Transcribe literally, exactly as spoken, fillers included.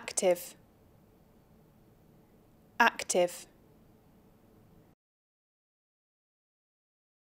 active, active.